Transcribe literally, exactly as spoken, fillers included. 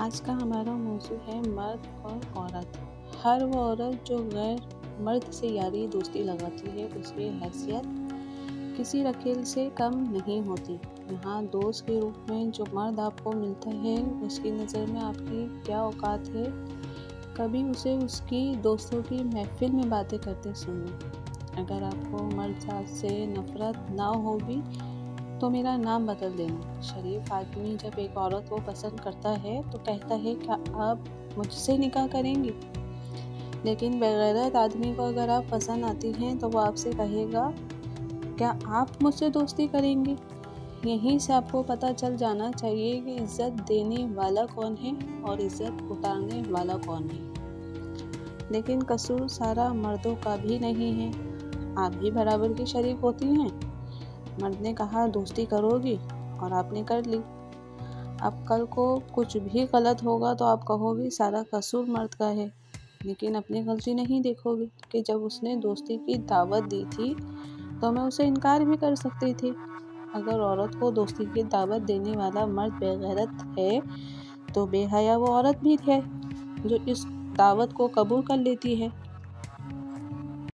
आज का हमारा मौजू है मर्द और औरत। हर वो औरत जो गैर मर्द से यारी दोस्ती लगाती है उसकी हैसियत किसी रकील से कम नहीं होती। यहाँ दोस्त के रूप में जो मर्द आपको मिलता है उसकी नज़र में आपकी क्या औकात है। कभी उसे उसकी दोस्तों की महफिल में बातें करते सुनो। अगर आपको मर्द साथ से नफरत ना होगी तो मेरा नाम बदल देना। शरीफ आदमी जब एक औरत को पसंद करता है तो कहता है क्या आप मुझसे निकाह करेंगी, लेकिन बेगैरत आदमी को अगर आप पसंद आती हैं तो वो आपसे कहेगा क्या आप मुझसे दोस्ती करेंगी। यहीं से आपको पता चल जाना चाहिए कि इज़्ज़त देने वाला कौन है और इज़्ज़त उतारने वाला कौन है। लेकिन कसूर सारा मर्दों का भी नहीं है, आप भी बराबर की शरीक होती हैं। मर्द ने कहा दोस्ती करोगी और आपने कर ली। अब कल को कुछ भी गलत होगा तो आप कहोगी सारा कसूर मर्द का है, लेकिन अपनी गलती नहीं देखोगे कि जब उसने दोस्ती की दावत दी थी तो मैं उसे इनकार भी कर सकती थी। अगर औरत को दोस्ती की दावत देने वाला मर्द बेगैरत है तो बेहया वो औरत भी है जो इस दावत को कबूल कर लेती है।